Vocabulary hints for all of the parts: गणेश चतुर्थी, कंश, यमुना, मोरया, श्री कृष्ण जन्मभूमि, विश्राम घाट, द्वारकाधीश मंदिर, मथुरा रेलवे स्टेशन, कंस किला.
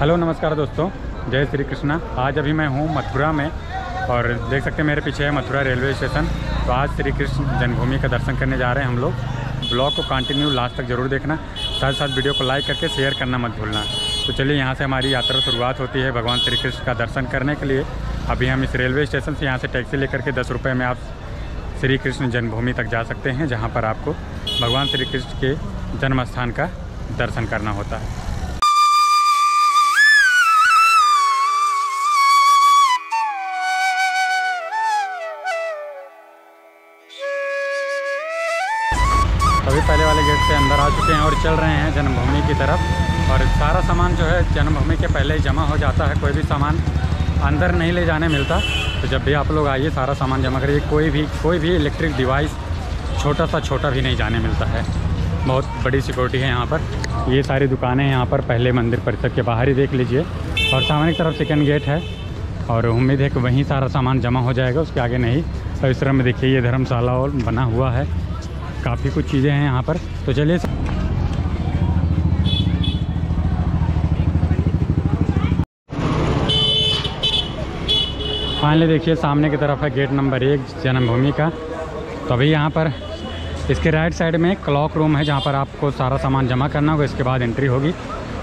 Hello नमस्कार दोस्तों, जय श्री कृष्णा। आज अभी मैं हूँ मथुरा में और देख सकते हैं मेरे पीछे है मथुरा रेलवे स्टेशन। तो आज श्री कृष्ण जन्मभूमि का दर्शन करने जा रहे हैं हम लोग। ब्लॉग को कंटिन्यू लास्ट तक ज़रूर देखना, साथ साथ वीडियो को लाइक करके शेयर करना मत भूलना। तो चलिए यहाँ से हमारी यात्रा शुरुआत होती है भगवान श्री कृष्ण का दर्शन करने के लिए। अभी हम इस रेलवे स्टेशन से यहाँ से टैक्सी लेकर के 10 रुपये में आप श्री कृष्ण जन्मभूमि तक जा सकते हैं, जहाँ पर आपको भगवान श्री कृष्ण के जन्म स्थान का दर्शन करना होता है। अभी पहले वाले गेट से अंदर आ चुके हैं और चल रहे हैं जन्मभूमि की तरफ। और सारा सामान जो है जन्मभूमि के पहले ही जमा हो जाता है, कोई भी सामान अंदर नहीं ले जाने मिलता। तो जब भी आप लोग आइए सारा सामान जमा करिए। कोई भी इलेक्ट्रिक डिवाइस छोटा भी नहीं जाने मिलता है, बहुत बड़ी सिक्योरिटी है यहाँ पर। ये सारी दुकानें यहाँ पर पहले मंदिर परिसर के बाहर ही देख लीजिए। और सामने की तरफ सेकंड गेट है और उम्मीद है कि वहीं सारा सामान जमा हो जाएगा, उसके आगे नहीं। और इस तरह में देखिए ये धर्मशाला और बना हुआ है, काफ़ी कुछ चीज़ें हैं यहाँ पर। तो चलिए फाइनली देखिए सामने की तरफ है गेट नंबर 1 जन्मभूमि का। तो अभी यहाँ पर इसके राइट साइड में क्लॉक रूम है, जहाँ पर आपको सारा सामान जमा करना होगा, इसके बाद एंट्री होगी।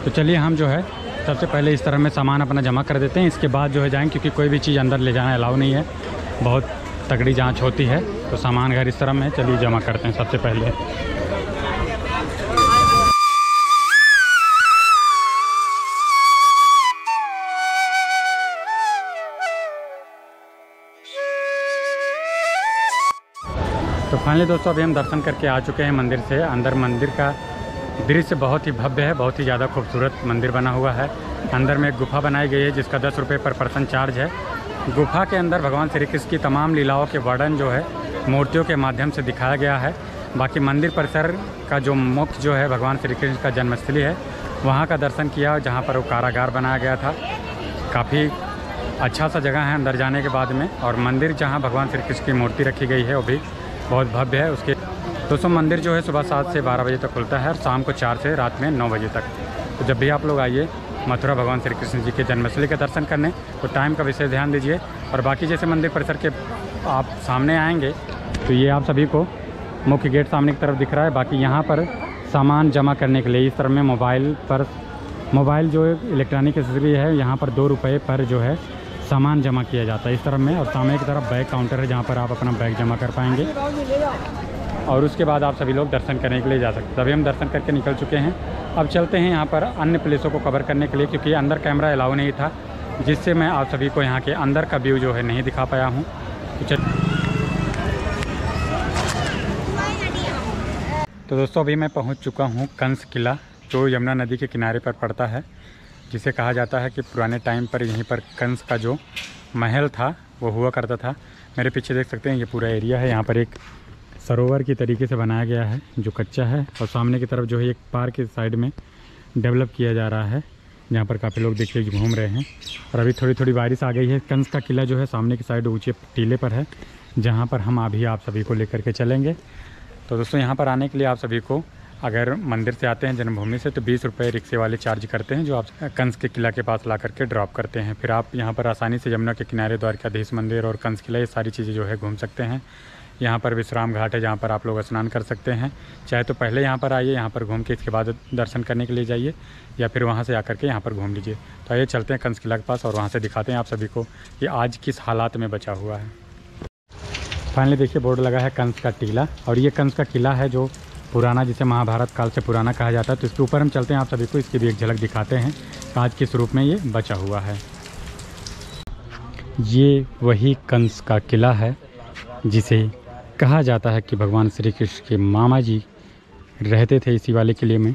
तो चलिए हम जो है सबसे पहले इस तरह में सामान अपना जमा कर देते हैं, इसके बाद जो है जाएँ, क्योंकि कोई भी चीज़ अंदर ले जाना अलाउ नहीं है, बहुत तगड़ी जांच होती है। तो सामान घर इस तरह में, चलिए जमा करते हैं सबसे पहले। तो फाइनली दोस्तों अभी हम दर्शन करके आ चुके हैं मंदिर से अंदर। मंदिर का दृश्य बहुत ही भव्य है, बहुत ही ज़्यादा खूबसूरत मंदिर बना हुआ है। अंदर में एक गुफा बनाई गई है जिसका 10 रुपये पर पर्सन चार्ज है। गुफा के अंदर भगवान श्री कृष्ण की तमाम लीलाओं के वर्णन जो है मूर्तियों के माध्यम से दिखाया गया है। बाकी मंदिर परिसर का जो मुख्य जो है भगवान श्री कृष्ण का जन्मस्थली है, वहाँ का दर्शन किया, जहाँ पर वो कारागार बनाया गया था। काफ़ी अच्छा सा जगह है अंदर जाने के बाद में। और मंदिर जहाँ भगवान श्री कृष्ण की मूर्ति रखी गई है वो भी बहुत भव्य है। उसके दोस्तों मंदिर जो है सुबह 7 से 12 बजे तक खुलता है और शाम को 4 से रात में 9 बजे तक। तो जब भी आप लोग आइए मथुरा भगवान श्री कृष्ण जी के जन्मस्थली के दर्शन करने, तो टाइम का विशेष ध्यान दीजिए। और बाकी जैसे मंदिर परिसर के आप सामने आएंगे तो ये आप सभी को मुख्य गेट सामने की तरफ दिख रहा है। बाकी यहाँ पर सामान जमा करने के लिए इस तरह में मोबाइल जो इलेक्ट्रॉनिक एक्सेसरी है, यहाँ पर 2 रुपये पर जो है सामान जमा किया जाता है इस तरह में। और सामने की तरफ बैग काउंटर है, जहाँ पर आप अपना बैग जमा कर पाएंगे और उसके बाद आप सभी लोग दर्शन करने के लिए जा सकते हैं। अभी हम दर्शन करके निकल चुके हैं, अब चलते हैं यहाँ पर अन्य प्लेसों को कवर करने के लिए, क्योंकि अंदर कैमरा अलाउ नहीं था, जिससे मैं आप सभी को यहाँ के अंदर का व्यू जो है नहीं दिखा पाया हूँ। तो दोस्तों अभी मैं पहुँच चुका हूँ कंस किला, जो यमुना नदी के किनारे पर पड़ता है, जिसे कहा जाता है कि पुराने टाइम पर यहीं पर कंस का जो महल था वो हुआ करता था। मेरे पीछे देख सकते हैं ये पूरा एरिया है, यहाँ पर एक सरोवर की तरीके से बनाया गया है जो कच्चा है। और सामने की तरफ जो है एक पार्क के साइड में डेवलप किया जा रहा है, जहाँ पर काफ़ी लोग देखिए घूम रहे हैं। और अभी थोड़ी थोड़ी बारिश आ गई है। कंस का किला जो है सामने की साइड ऊँचे टीले पर है, जहाँ पर हम अभी आप सभी को लेकर के चलेंगे। तो दोस्तों यहाँ पर आने के लिए आप सभी को, अगर मंदिर से आते हैं जन्मभूमि से, तो 20 रुपये रिक्शे वाले चार्ज करते हैं, जो आप कंस के किला के पास ला करके ड्रॉप करते हैं। फिर आप यहाँ पर आसानी से यमुना के किनारे द्वारकाधीश मंदिर और कंस किला, ये सारी चीज़ें जो है घूम सकते हैं। यहाँ पर विश्राम घाट है, जहाँ पर आप लोग स्नान कर सकते हैं। चाहे तो पहले यहाँ पर आइए, यहाँ पर घूम के इसके बाद दर्शन करने के लिए जाइए, या फिर वहाँ से आकर के यहाँ पर घूम लीजिए। तो आइए चलते हैं कंस किला के पास और वहाँ से दिखाते हैं आप सभी को कि आज किस हालात में बचा हुआ है। फाइनली देखिए बोर्ड लगा है कंस का टीला, और ये कंस का किला है जो पुराना, जिसे महाभारत काल से पुराना कहा जाता है। तो इसके ऊपर हम चलते हैं, आप सभी को इसकी भी एक झलक दिखाते हैं आज किस रूप में ये बचा हुआ है। ये वही कंस का किला है जिसे कहा जाता है कि भगवान श्री कृष्ण के मामा जी रहते थे इसी वाले किले में।